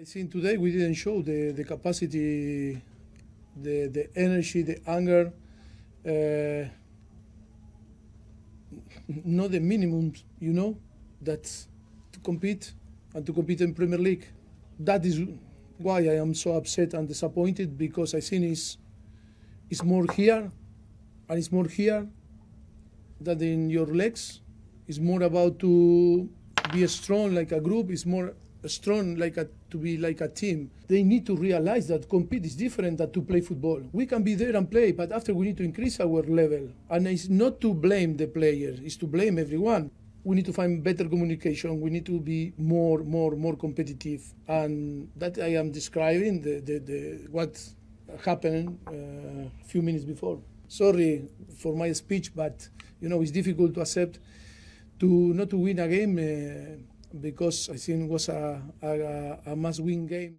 I think today we didn't show the capacity, the energy, the anger, not the minimum, you know, that's to compete and to compete in Premier League. That is why I am so upset and disappointed, because I think it's more here, and it's more here than in your legs. It's more about to be strong like a group. It's more strong like to be like a team. They need to realize that compete is different than to play football. We can be there and play, but after we need to increase our level. And it's not to blame the players, it's to blame everyone. We need to find better communication. We need to be more competitive. And that I am describing what happened a few minutes before. Sorry for my speech, but you know, it's difficult to accept not to win a game because I think it was a must-win game.